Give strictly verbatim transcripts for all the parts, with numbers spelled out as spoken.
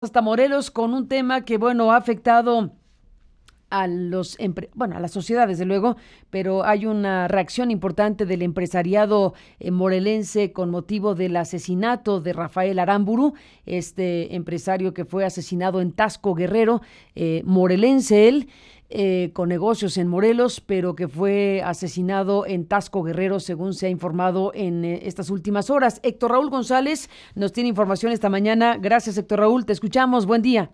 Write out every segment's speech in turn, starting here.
Hasta Morelos con un tema que, bueno, ha afectado a los bueno, a la sociedad, desde luego, pero hay una reacción importante del empresariado morelense con motivo del asesinato de Rafael Arámburu, este empresario que fue asesinado en Taxco, Guerrero, eh, morelense él, Eh, con negocios en Morelos, pero que fue asesinado en Taxco, Guerrero, según se ha informado en eh, estas últimas horas. Héctor Raúl González nos tiene información esta mañana. Gracias, Héctor Raúl, te escuchamos, buen día.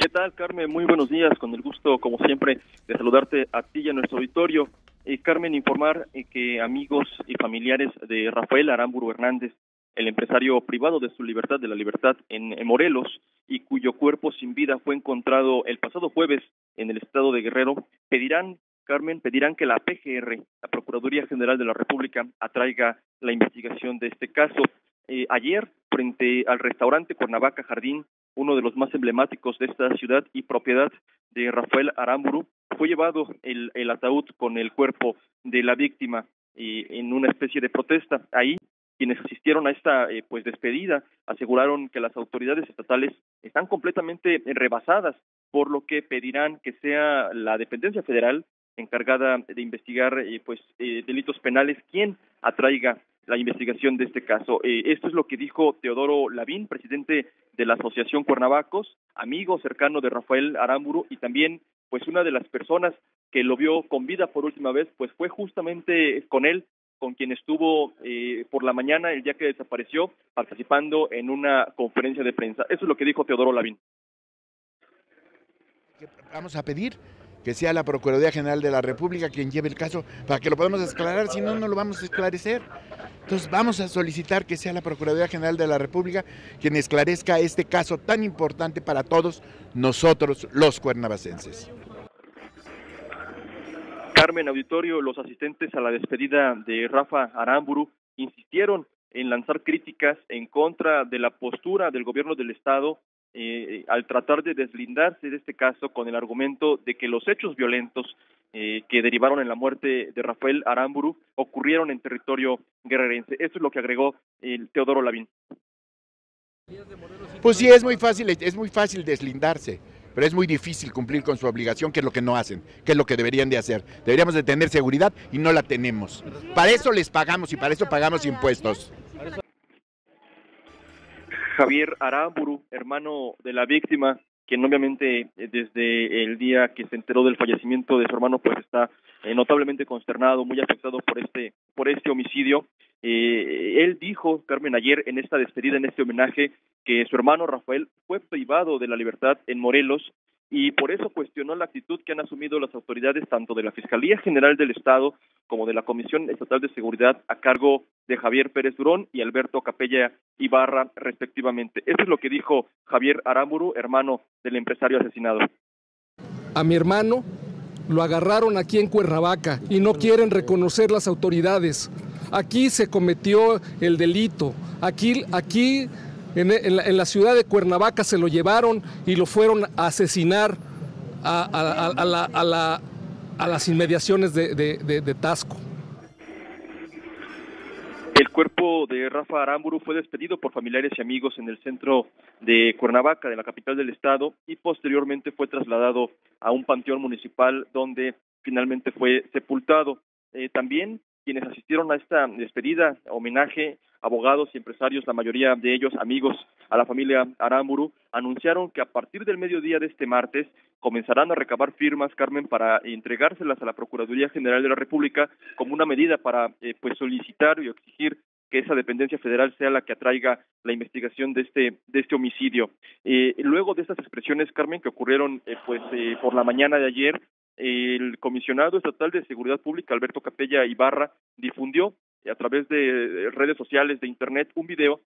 ¿Qué tal, Carmen? Muy buenos días, con el gusto, como siempre, de saludarte a ti y a nuestro auditorio. Eh, Carmen, informar eh, que amigos y familiares de Rafael Arámburu Hernández, el empresario privado de su libertad, de la libertad en, en Morelos, y cuyo cuerpo sin vida fue encontrado el pasado jueves en el estado de Guerrero, pedirán, Carmen, pedirán que la P G R, la Procuraduría General de la República, atraiga la investigación de este caso. Eh, ayer, frente al restaurante Cuernavaca Jardín, uno de los más emblemáticos de esta ciudad y propiedad de Rafael Arámburu, fue llevado el, el ataúd con el cuerpo de la víctima eh, en una especie de protesta. Ahí, quienes asistieron a esta eh, pues despedida aseguraron que las autoridades estatales están completamente rebasadas, por lo que pedirán que sea la dependencia federal encargada de investigar eh, pues eh, delitos penales quien atraiga la investigación de este caso. Eh, esto es lo que dijo Teodoro Lavín, presidente de la Asociación Cuernavacos, amigo cercano de Rafael Arámburu, y también pues una de las personas que lo vio con vida por última vez, pues fue justamente con él con quien estuvo eh, por la mañana, el día que desapareció, participando en una conferencia de prensa. Eso es lo que dijo Teodoro Lavín. Vamos a pedir que sea la Procuraduría General de la República quien lleve el caso para que lo podamos esclarar, si no, no lo vamos a esclarecer. Entonces vamos a solicitar que sea la Procuraduría General de la República quien esclarezca este caso tan importante para todos nosotros los cuernavacenses. Carmen, auditorio, los asistentes a la despedida de Rafa Arámburu insistieron en lanzar críticas en contra de la postura del gobierno del estado eh, al tratar de deslindarse de este caso con el argumento de que los hechos violentos eh, que derivaron en la muerte de Rafael Arámburu ocurrieron en territorio guerrerense. Esto es lo que agregó el Teodoro Lavín. Pues sí, es muy fácil, es muy fácil deslindarse, pero es muy difícil cumplir con su obligación, que es lo que no hacen, que es lo que deberían de hacer. Deberíamos de tener seguridad y no la tenemos. Para eso les pagamos y para eso pagamos impuestos. Javier Arámburu, hermano de la víctima, quien obviamente desde el día que se enteró del fallecimiento de su hermano, pues está notablemente consternado, muy afectado por este, por este homicidio. Eh, él dijo, Carmen, ayer en esta despedida, en este homenaje, que su hermano Rafael fue privado de la libertad en Morelos y por eso cuestionó la actitud que han asumido las autoridades tanto de la Fiscalía General del Estado como de la Comisión Estatal de Seguridad a cargo de Javier Pérez Durón y Alberto Capella Ibarra, respectivamente. Eso es lo que dijo Javier Arámburu, hermano del empresario asesinado. A mi hermano lo agarraron aquí en Cuernavaca y no quieren reconocer las autoridades. Aquí se cometió el delito, aquí... aquí En, en, la, en la ciudad de Cuernavaca se lo llevaron y lo fueron a asesinar a, a, a, a, la, a, la, a las inmediaciones de, de, de, de Taxco. El cuerpo de Rafa Arámburu fue despedido por familiares y amigos en el centro de Cuernavaca, de la capital del estado, y posteriormente fue trasladado a un panteón municipal donde finalmente fue sepultado. Eh, también quienes asistieron a esta despedida, homenaje, abogados y empresarios, la mayoría de ellos amigos a la familia Arámburu, anunciaron que a partir del mediodía de este martes comenzarán a recabar firmas, Carmen, para entregárselas a la Procuraduría General de la República como una medida para eh, pues solicitar y exigir que esa dependencia federal sea la que atraiga la investigación de este de este homicidio. Eh, luego de estas expresiones, Carmen, que ocurrieron eh, pues eh, por la mañana de ayer, el comisionado estatal de Seguridad Pública, Alberto Capella Ibarra, difundió a través de redes sociales, de internet, un video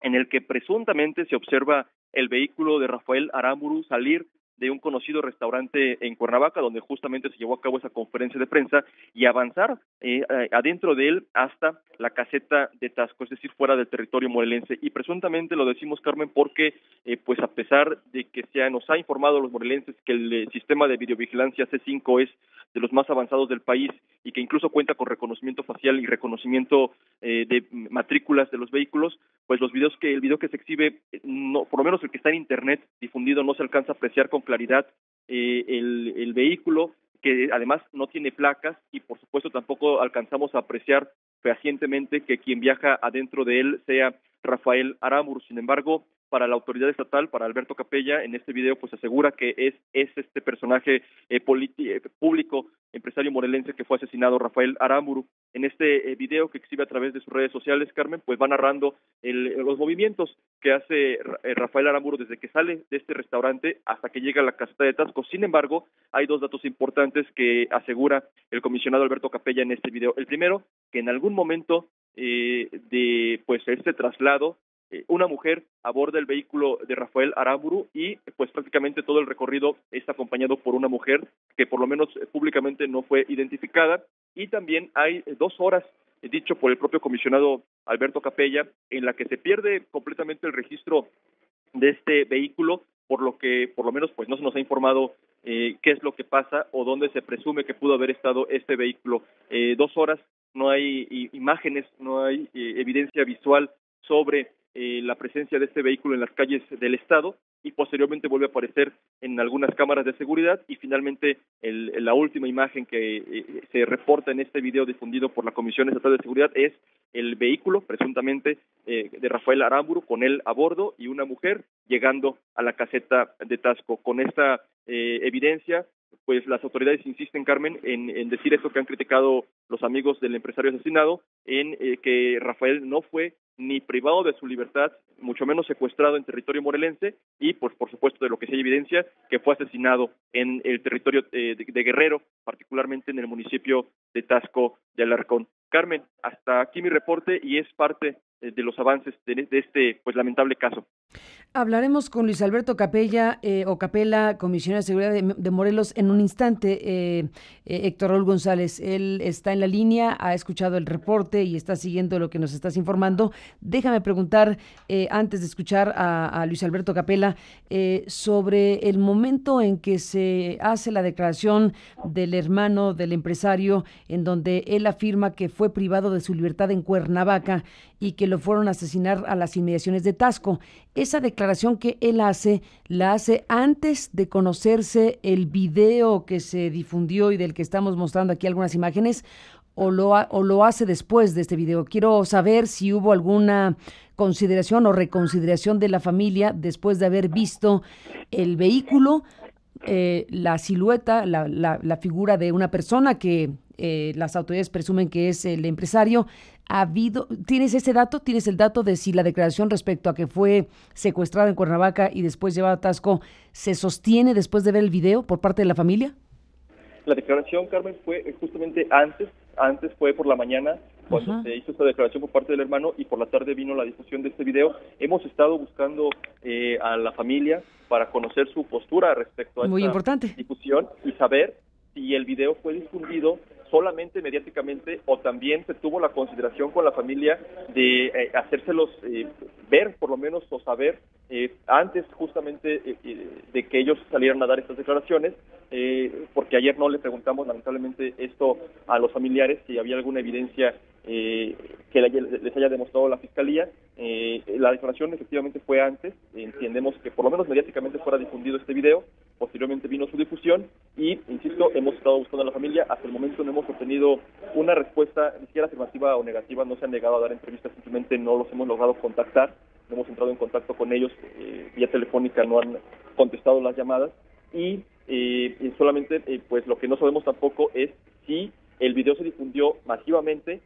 en el que presuntamente se observa el vehículo de Rafael Arámburu salir de un conocido restaurante en Cuernavaca, donde justamente se llevó a cabo esa conferencia de prensa, y avanzar eh, adentro de él hasta la caseta de Taxco, es decir, fuera del territorio morelense. Y presuntamente lo decimos, Carmen, porque eh, pues a pesar de que se nos ha informado a los morelenses que el eh, sistema de videovigilancia C cinco es de los más avanzados del país y que incluso cuenta con reconocimiento facial y reconocimiento eh, de matrículas de los vehículos, pues los videos que el video que se exhibe, no, por lo menos el que está en internet difundido, no se alcanza a apreciar con claridad eh, el, el vehículo, que además no tiene placas, y por supuesto tampoco alcanzamos a apreciar fehacientemente que quien viaja adentro de él sea Rafael Arámburu. Sin embargo, para la autoridad estatal, para Alberto Capella, en este video pues asegura que es, es este personaje eh, eh, público, empresario morelense, que fue asesinado, Rafael Arámburu. En este eh, video que exhibe a través de sus redes sociales, Carmen, pues va narrando el, los movimientos que hace eh, Rafael Arámburu desde que sale de este restaurante hasta que llega a la caseta de Taxco. Sin embargo, hay dos datos importantes que asegura el comisionado Alberto Capella en este video. El primero, que en algún momento eh, de pues este traslado, una mujer aborda el vehículo de Rafael Arámburu y pues prácticamente todo el recorrido está acompañado por una mujer que por lo menos públicamente no fue identificada. Y también hay dos horas, dicho por el propio comisionado Alberto Capella, en la que se pierde completamente el registro de este vehículo, por lo que por lo menos pues no se nos ha informado eh, qué es lo que pasa o dónde se presume que pudo haber estado este vehículo. Eh, dos horas, no hay imágenes, no hay eh, evidencia visual sobre Eh, la presencia de este vehículo en las calles del estado, y posteriormente vuelve a aparecer en algunas cámaras de seguridad, y finalmente el, la última imagen que eh, se reporta en este video difundido por la Comisión Estatal de Seguridad es el vehículo presuntamente eh, de Rafael Arámburu, con él a bordo y una mujer llegando a la caseta de Taxco. Con esta eh, evidencia, pues las autoridades insisten, Carmen, en, en decir esto que han criticado los amigos del empresario asesinado, en eh, que Rafael no fue ni privado de su libertad, mucho menos secuestrado en territorio morelense, y pues por supuesto de lo que sí hay evidencia, que fue asesinado en el territorio eh, de, de Guerrero, particularmente en el municipio de Taxco de Alarcón. Carmen, hasta aquí mi reporte y es parte eh, de los avances de, de este pues lamentable caso. Hablaremos con Luis Alberto Capella eh, o Capella, comisionado de Seguridad de, de Morelos, en un instante. eh, eh, Héctor Raúl González, él está en la línea, ha escuchado el reporte y está siguiendo lo que nos estás informando. Déjame preguntar, eh, antes de escuchar a, a Luis Alberto Capella, eh, sobre el momento en que se hace la declaración del hermano del empresario, en donde él afirma que fue privado de su libertad en Cuernavaca y que lo fueron a asesinar a las inmediaciones de Taxco. Esa declaración que él hace, la hace antes de conocerse el video que se difundió y del que estamos mostrando aquí algunas imágenes, o lo, o lo hace después de este video. Quiero saber si hubo alguna consideración o reconsideración de la familia después de haber visto el vehículo, eh, la silueta, la, la, la figura de una persona que eh, las autoridades presumen que es el empresario. ¿Ha habido, ¿Tienes ese dato? ¿Tienes el dato de si la declaración respecto a que fue secuestrado en Cuernavaca y después llevado a Taxco se sostiene después de ver el video por parte de la familia? La declaración, Carmen, fue justamente antes, antes fue por la mañana cuando Ajá. se hizo esta declaración por parte del hermano, y por la tarde vino la difusión de este video. Hemos estado buscando eh, a la familia para conocer su postura respecto a Muy esta importante. Discusión y saber si el video fue difundido solamente mediáticamente o también se tuvo la consideración con la familia de eh, hacérselos eh, ver, por lo menos, o saber eh, antes justamente eh, de que ellos salieran a dar estas declaraciones, eh, porque ayer no le preguntamos lamentablemente esto a los familiares, si había alguna evidencia eh, que les haya demostrado la Fiscalía. Eh, la declaración efectivamente fue antes, entendemos que por lo menos mediáticamente fuera difundido este video, posteriormente vino su difusión y, insisto, hemos estado buscando a la familia. Hasta el momento no hemos obtenido una respuesta, ni siquiera afirmativa o negativa, no se han negado a dar entrevistas, simplemente no los hemos logrado contactar, no hemos entrado en contacto con ellos, eh, vía telefónica no han contestado las llamadas y eh, solamente eh, pues lo que no sabemos tampoco es si el video se difundió masivamente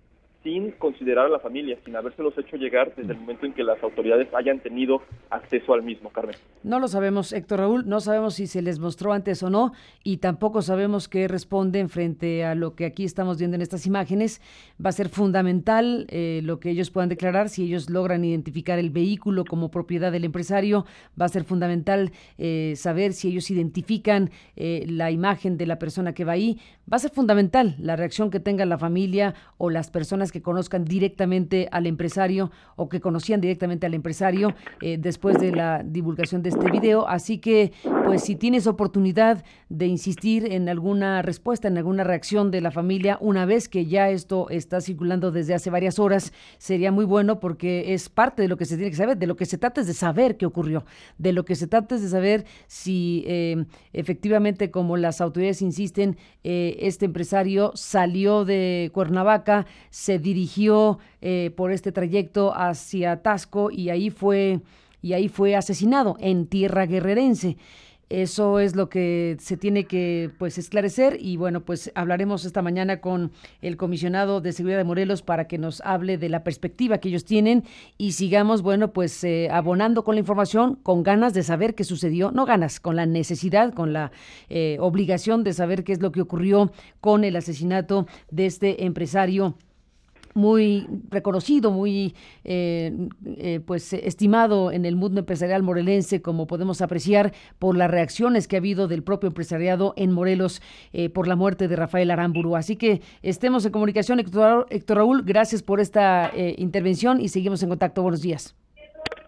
sin considerar a la familia, sin habérselos hecho llegar desde el momento en que las autoridades hayan tenido acceso al mismo, Carmen. No lo sabemos, Héctor Raúl, no sabemos si se les mostró antes o no, y tampoco sabemos qué responden frente a lo que aquí estamos viendo en estas imágenes. Va a ser fundamental eh, lo que ellos puedan declarar. Si ellos logran identificar el vehículo como propiedad del empresario, va a ser fundamental eh, saber si ellos identifican eh, la imagen de la persona que va ahí. Va a ser fundamental la reacción que tenga la familia o las personas que conozcan directamente al empresario o que conocían directamente al empresario eh, después de la divulgación de este video. Así que, pues, si tienes oportunidad de insistir en alguna respuesta, en alguna reacción de la familia, una vez que ya esto está circulando desde hace varias horas, sería muy bueno, porque es parte de lo que se tiene que saber. De lo que se trata es de saber qué ocurrió, de lo que se trata es de saber si eh, efectivamente, como las autoridades insisten, eh, este empresario salió de Cuernavaca, se dirigió eh, por este trayecto hacia Taxco y ahí fue... y ahí fue asesinado en tierra guerrerense. Eso es lo que se tiene que, pues, esclarecer, y bueno, pues hablaremos esta mañana con el comisionado de Seguridad de Morelos para que nos hable de la perspectiva que ellos tienen y sigamos, bueno, pues eh, abonando con la información, con ganas de saber qué sucedió, no ganas, con la necesidad, con la eh, obligación de saber qué es lo que ocurrió con el asesinato de este empresario muy reconocido, muy eh, eh, pues estimado en el mundo empresarial morelense, como podemos apreciar por las reacciones que ha habido del propio empresariado en Morelos eh, por la muerte de Rafael Arámburu. Así que estemos en comunicación, Héctor, Héctor Raúl, gracias por esta eh, intervención y seguimos en contacto. Buenos días.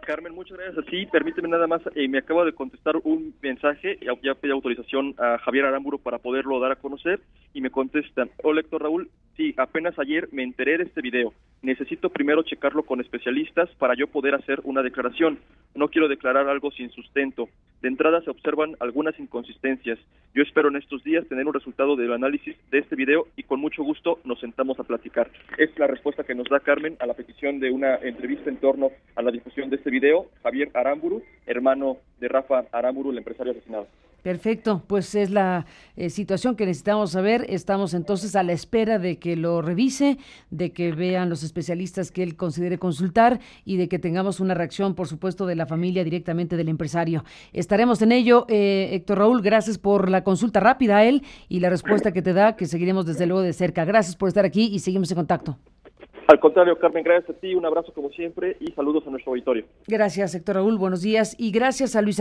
Carmen, muchas gracias. Sí, permíteme nada más, eh, me acaba de contestar un mensaje, ya pedí autorización a Javier Arámburu para poderlo dar a conocer, y me contestan: hola Héctor Raúl, sí, apenas ayer me enteré de este video, necesito primero checarlo con especialistas para yo poder hacer una declaración, no quiero declarar algo sin sustento, de entrada se observan algunas inconsistencias, yo espero en estos días tener un resultado del análisis de este video y con mucho gusto nos sentamos a platicar. Es la respuesta que nos da, Carmen, a la petición de una entrevista en torno a la difusión de este video, Javier Arámburu, hermano de Rafa Arámburu, el empresario asesinado. Perfecto, pues es la eh, situación que necesitamos saber. Estamos entonces a la espera de que lo revise, de que vean los especialistas que él considere consultar y de que tengamos una reacción, por supuesto, de la familia directamente del empresario. Estaremos en ello, eh, Héctor Raúl, gracias por la consulta rápida a él y la respuesta que te da, que seguiremos desde luego de cerca. Gracias por estar aquí y seguimos en contacto. Al contrario, Carmen, gracias a ti, un abrazo como siempre y saludos a nuestro auditorio. Gracias, Héctor Raúl, buenos días, y gracias a Luis Alberto.